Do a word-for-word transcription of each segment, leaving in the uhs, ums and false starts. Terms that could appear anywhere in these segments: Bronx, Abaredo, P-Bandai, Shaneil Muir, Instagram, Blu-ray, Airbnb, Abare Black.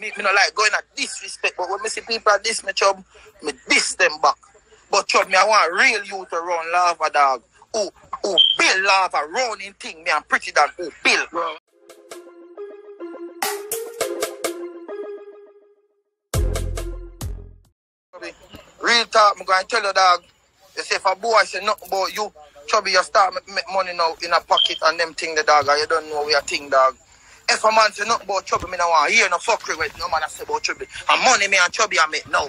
me, me not like going at disrespect, but when me see people at this, me chub, me diss them back. But chub, me I want real youth around lava dog, who, who build lava round in thing, me I'm pretty than who build, bro. Real talk, I'm going to tell you, dog. You say, if a boy say nothing about you, chubby, you start make money now in a pocket and them thing, the dog, and you don't know your thing, dog. If a man say nothing about chubby, I don't want to hear no fuckery with no man I say about chubby. And money, me and chubby, I make now.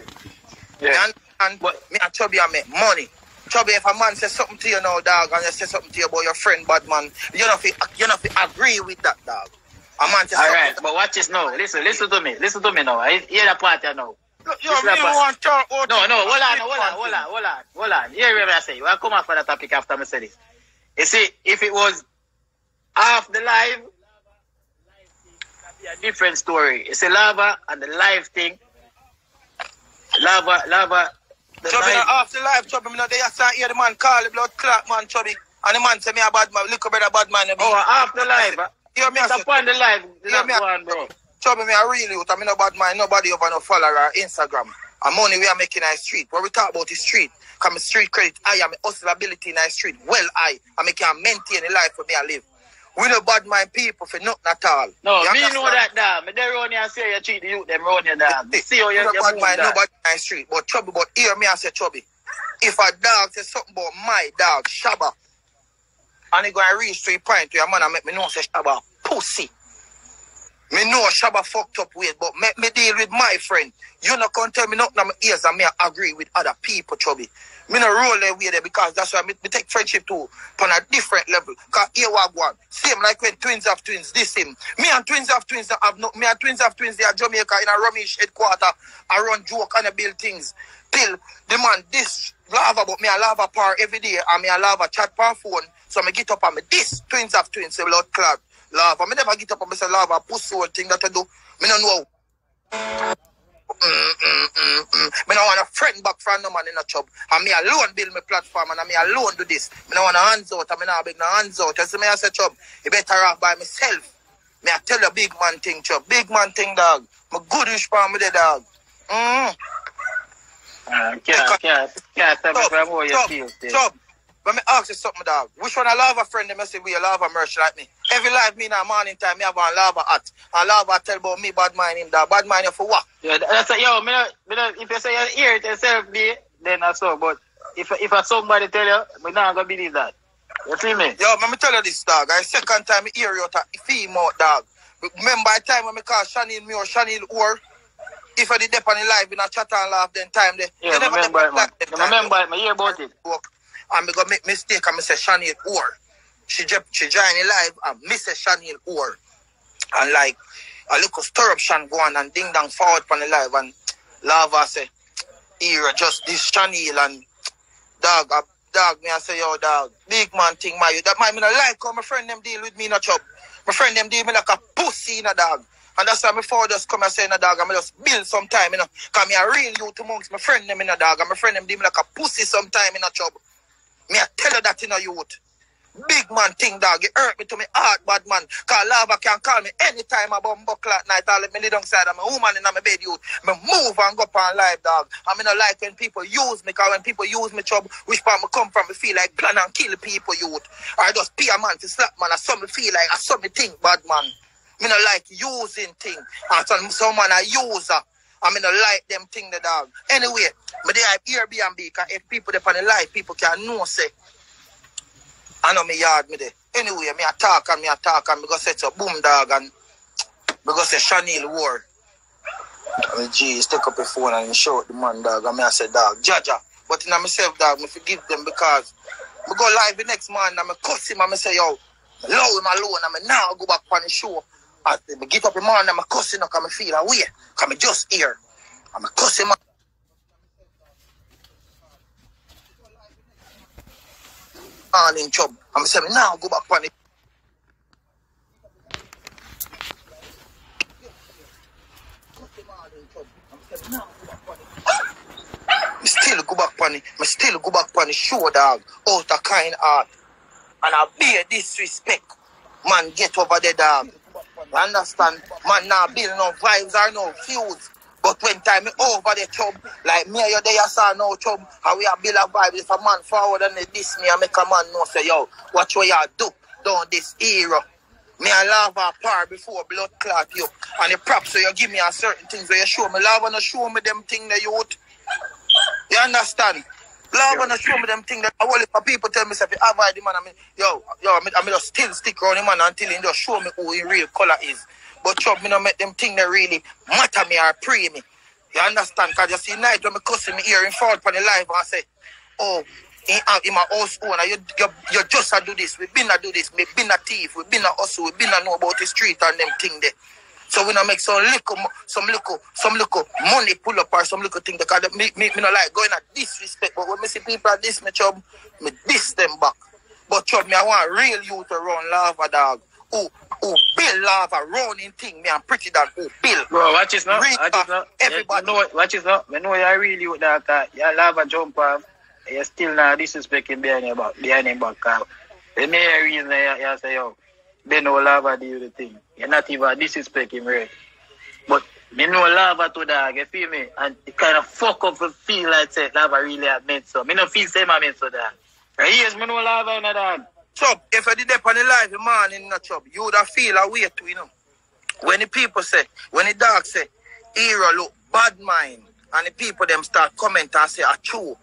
Yeah. And, and me and chubby, I make money. Chubby, if a man says something to you now, dog, and you say something to you about your friend, bad man, you don't feel, you don't feel agree with that, dog. A man says all right, but watch this now. Listen, listen to me. Listen to me now. I hear the part you know. You really want your own. No, no, hold on, hold on, hold on, hold on, hold on. You hear what I say? You will come off for that topic after I say this. You see, if it was half the live, that'd be a different story. It's a lava and the live thing. Lava, lava. Chubby, half the live, Chubby. Me know they just hear the man call the blood clot man, Chubby, and the man say me a bad man, little brother bad man. Oh, half the live. Hear me a say. Upon the live, last one, bro. Chubby, me a real youth. I mean, no bad mind. Nobody over no follower or Instagram. And money we are making in the street. What we talk about is street. Come street credit. I am hustle ability in the street. Well, I. I make can maintain the life for me I live. We no bad mind people for nothing at all. No, you me understand? Know that, damn. Me there around here say you treat the youth them around here, damn. See how you, no you bad mind that. Nobody in the street. But Chubby, but hear me I say, Chubby. If a dog says something about my dog, Shabba, and he going to reach three points to your man and make me know say Shabba, pussy. Me know Shabba fucked up with, but me, me deal with my friend. You not gonna tell me nothing on my ears and me agree with other people, Chubby. Me no roll that way there because that's why me, me take friendship to on a different level. Cause here we one. Same like when twins have twins, this same. Me and twins have twins that have no me and twins have twins, they are Jamaica in a rummish headquarter. I run joke and I build things. Till the man this lava, but me I lava power every day and me I lava chat power phone. So me get up and me this twins have twins, say Lord Clark. Lava. I never get up and say lava, pussy or thing that I do. I don't know. I mm, mm, mm, mm. don't want a friend back from no man in a job. And me alone build my platform and me alone do this. I don't want to hands out and I don't beg no hands out. You see me as a job, you better off by myself. Me I tell the big man thing, job. Big man thing, dog. My good wish for me, the dog. Mm. Uh, can't, can't, can't tell me from how you feel, job. But me ask you something, dog. Which one I love a friend, they say we a lava merch like me. Every life me in the morning time, me have a lava hat. And lava tell about me bad mind him, dog. Bad mind you for what? Yeah, that's a, yo, me not, me not, if you say you hear it yourself, then that's all. But if if somebody tell you, me not going to believe that. You see me? Yo, let me tell you this, dog. I second time I hear you, feel more, dog. Remember the time when I call Shaneil Muir, Shaneil Muir? If I did dip on the live, we not chat and laugh then time. They, yeah, they remember it, man. Remember it, man. Hear about it. And I go make mistake and I say Shaneil Muir. She she joined the live and I say Shaneil Muir. And like a little stir up Shan go on and ding dong forward on the live and Lava say, here just this Shaneil and dog uh, dog me I say yo dog big man thing my you that might me not like how my friend them deal with me in a chub. My friend them deal with me like a pussy in a dog. And that's why my father just come and say in a dog and I just build some time, you know. Cause me a real youth amongst my friend them in a dog and my friend them deal me like a pussy sometime in a chub. Me I tell you that in a youth. Big man thing, dog. You hurt me to me heart, bad man. Because Lava can call me anytime about buckle at night. I let me lay downside. I'm a woman in my bed, youth. Me move and go up on live, dog. I mean, I like when people use me. Because when people use me, trouble, which part me come from, me feel like plan and kill people, youth. I just pay a man to slap, man. I saw me feel like I saw me think, bad man. Me not like using thing. And some, some man I use her. I mean, I like them thing, the dog. Anyway, but they have Airbnb, because if people depend on the life, people can know, say, I know my yard, me there. Anyway, me attack and me attack and me go set up boom, dog, and me go say Shaneil Muir. I mean, geez, take up your phone and shout the man, dog, and me I say, dog, Jaja. But in myself, dog, me forgive them, because me go live the next morning and me cuss him and me say, yo, allow him alone, and me now go back on the show. I get up in the morning and I'm cussing up and I feel away. Because I'm just here. I'm cussing up. I'm in trouble. I'm saying, now go back on it. I still go back on it. I still go back on the show, dog. Out of kind heart. And I bear disrespect. Man, get over there, dog. Understand? Man not build no vibes or no feuds. But when time me over the chub, like me and you there saw no chub, how we are build a vibe. If a man forward and they diss me and make a man know say, yo, watch what you do down this era. Me and lava par before blood clot you. And the props so you give me a certain things where you show me. Lava no show me them thing that you would. You understand? Lava yeah. no show me them thing that I want if people tell me say, I avoid the man, I mean, yo, yo, I mean, I mean, just still stick around the man until he just show me who his real color is. But chop, me no make them thing that really matter me or pray me. You understand? Because you see night when me cussing me hearing fall upon the life and I say, oh, in, in my house owner, you, you, you just a do this. We been a do this. We been a thief. We been a hustle. We been a know about the street and them thing there. So we no make some little, some little, some little money pull up or some little thing. Because me, me, me no like going at disrespect. But when me see people at this, me chop, me diss them back. But chop, me I want real youth around lava dog. Who, who build lava running thing, me and pretty than who build. Bro, watch this now. Watch this now. Everybody. You know, watch this now. I know you're really with that. Uh, you're lava jumper. You're still not disrespecting behind your back. Behind your back. Uh, the main reason you, you say, yo, they know lava do the thing. You're not even disrespecting, right? But me know lava to dog, you feel me? And it kind of fuck up and feel like say, lava really have meant so. Me no feel same I meant so, dog. Right here, me know lava in a dog. Chub, if I did up on the live, man, in the chub, you would have feel a way to, you know. When the people say, when the dog say, hero look bad mind, and the people them start comment and say, achoo,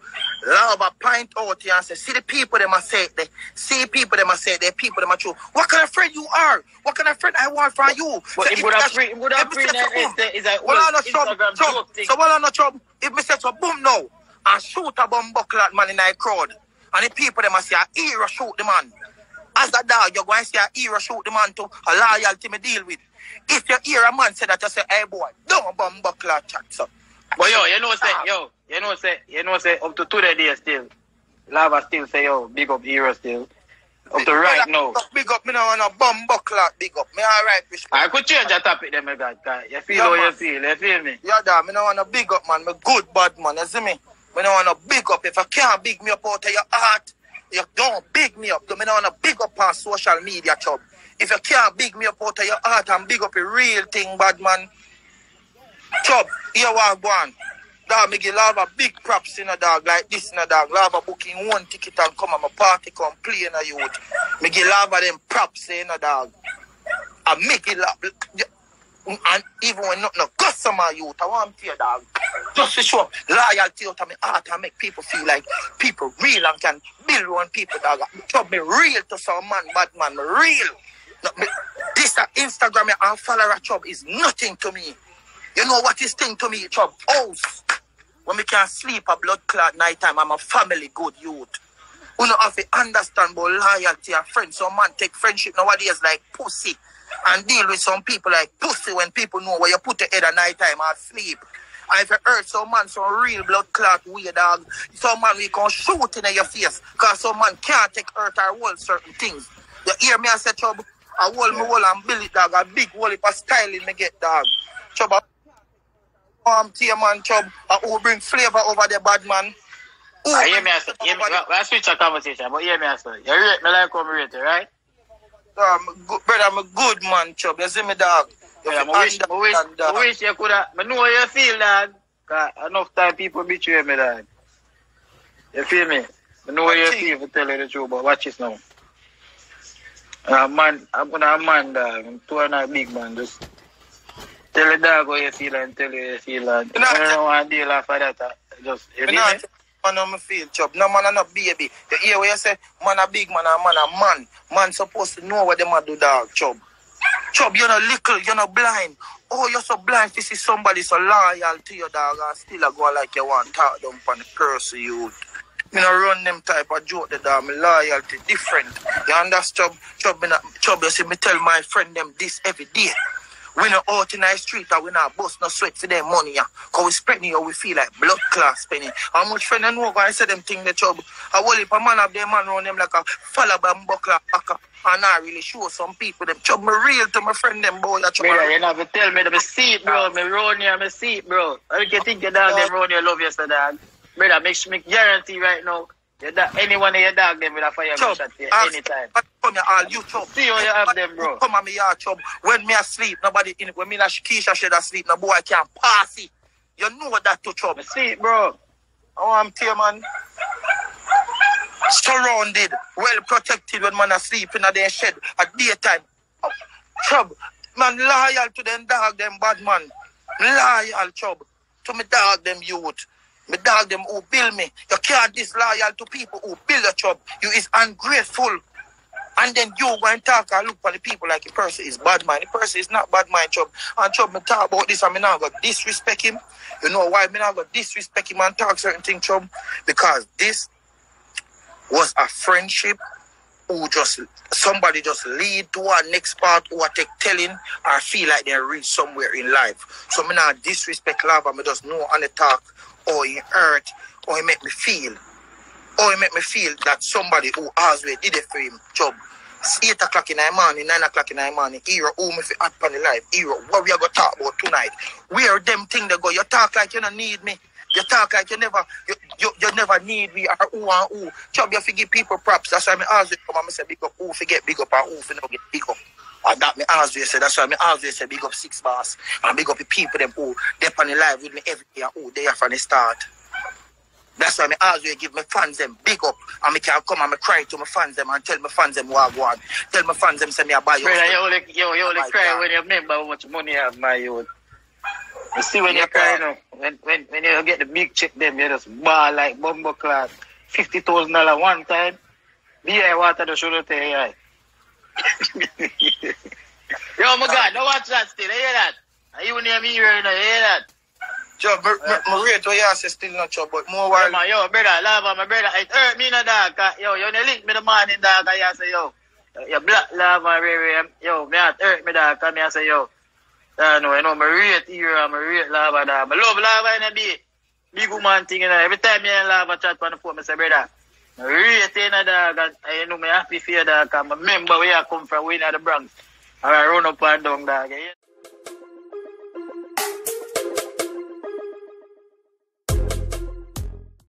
lava pint out here and say, see the people them a say, they, see people them a say, the people them a true. What kind of friend you are? What kind of friend I want from you? But so it would have free, it would have free, is that what Instagram joke thing? So what on the chub, if me say to boom now, and shoot a bomb buckle at man in that crowd, and the people them a say, a hero shoot the man. As a dog, you're going to see a hero shoot the man to a loyalty me deal with. If you hear a man say that, you say, hey boy, don't bomb buckle at chat, so. But yo, you know say, yo, you know say, you know say, up to today day still, lava still say, yo, big up hero still. Up to right now. Big up, me no want a bomb buckle at big up. Me alright, respect. I could change the topic then, my God. You feel how you feel, you feel me? Yeah, dog, me no want a big up, man. Me good, bad, man, you see me? Me no want to big up. If I can't big me up out of your heart, you don't big me up. Me no want to big up on social media, chub. If you can't big me up out of your heart and big up a real thing, bad man. Chub, here what one. Dog, me give lava big props in a dog like this in a dog. Lava booking one ticket and come on my party, come play in a youth. Me give lava them props in a dog. And make it lava. And even when not no customer youth, I want to hear dog. Just to show loyalty out of my heart and make people feel like people real and can build on people dog. Chub me real to some man, bad man, real. No, me, this uh, Instagram and follower chub is nothing to me. You know what is thing to me, chub? House. When we can sleep a blood clot night time, I'm a family good youth. We don't have to understand about loyalty and friends. Some man take friendship nowadays like pussy. And deal with some people like pussy when people know where you put your head at night time and sleep. And if you hurt some man, some real blood clot weird dog, some man we can shoot in your face because some man can't take hurt or hold certain things. You hear me? I say, Chub, I hold me wall and build it, dog. A big wall if I style it, me get dog. Chub, I arm to your man, Chub. I will bring flavor over the bad man. Who I hear me, I say, hear me, well, well, switch a conversation, but hear me, I say, you rate me like I'm rated, right? Um, good, brother, I'm a good man, Chub. You see me, dog. Yeah, I wish, wish, wish you could have. I know how you feel, dog. Enough time people betray me, dog. You feel me? I know how you feel for telling the truth, but watch this now. I'm a man, I'm a man, dog. I'm two and a big man. Just tell the dog how you feel and tell you how you feel, dog. I don't want to deal after that. Just, you feel me? Man, I'm a feel, Chub. No man, I'm a baby. You hear what you say? Man, a big man, a man, a man. Man supposed to know what them a do, dog, Chub. Chub, you're not little, you're not blind. Oh, you're so blind to see somebody so loyal to your dog and still a go like you want talk them on the curse youth. Me not run them type of joke, the dog. Me loyalty different. You understand, Chub? Chub, you see, me tell my friend them this every day. We not out in the street and we not bust no sweat for them money. Yeah. Cause we spending how we feel like blood class spending. How much friend I know I say them thing the trouble. I will if a man have them man around them like a fella bambuckler up and I really show some people them trouble me real to my friend them boy that trouble. You never tell me to see it, bro. Me round here, me see it, bro. I don't think you down them round here love you so dog. Brother, make me guarantee right now. Your da anyone in your dog, them will have fire chub, shot here anytime. Come here, all you chub. See how you have them, bro. Come on, me, your chub. When me asleep, nobody in. When me and Keisha shed asleep, no boy can pass it. You know that to chub. See, bro. Oh, I'm tear, man. Surrounded, well protected when man asleep in their shed at daytime. Oh, chub, man, loyal to them dog, them bad man. Loyal, chub. To me dog, them youth. Me dog them who build me. You can't disloyal to people who build a job. You is ungrateful. And then you go and talk and look for the people like the person is bad man. The person is not bad man, job. And job, me talk about this and me not go disrespect him. You know why me not go disrespect him and talk certain things, job? Because this was a friendship who just, somebody just lead to our next part who are take telling or feel like they're reached somewhere in life. So me not disrespect love and me just know and the talk. Or he hurt, or he make me feel, or he make me feel that somebody who has way did it for him job. It's eight o'clock in the morning, nine o'clock in the morning. Hero, who me for hot pan the life. Hero, what we are gonna talk about tonight? Where them thing they go? You talk like you don't need me. You talk like you never, you you, you never need me. Or who and who? Job, you forgive people props. That's why me always come and me say big up. Who forget big up and who for not get big up. And that me always say, that's why me always say big up six bars and big up the people them who they're on the live with me every day and who they are from the start. That's why me always give my fans them big up and me can come and me cry to my fans them and tell my fans them what I want. Tell my fans them say me I buy your stuff. You only, you, you only cry car. When you remember how much money you have, my youth. You see when you cry now, when, when, when you get the big check them, you just ball like bumbo class. fifty thousand dollars one time, B I water the shoulder to A I. Yo, my God, no watch that still, I hear that? Are you near me right now, I hear that? Job, my rate what you ask is still not job, but more while... Yeah, yo, brother, lava, my brother, it hurt me no dog, yo, you only link me the morning dog, and you say, yo, you black lava, yo, me heart hurt me dog, and I say, yo, I know, you know, my rate here, my rate lava dog, my love lava in a day, big woman thing, you know, every time you lava chat on the phone, I say, brother, I really in a dog, and I know I'm happy for you, dog, and I remember where I come from, we in the Bronx. And I run up and down, dog.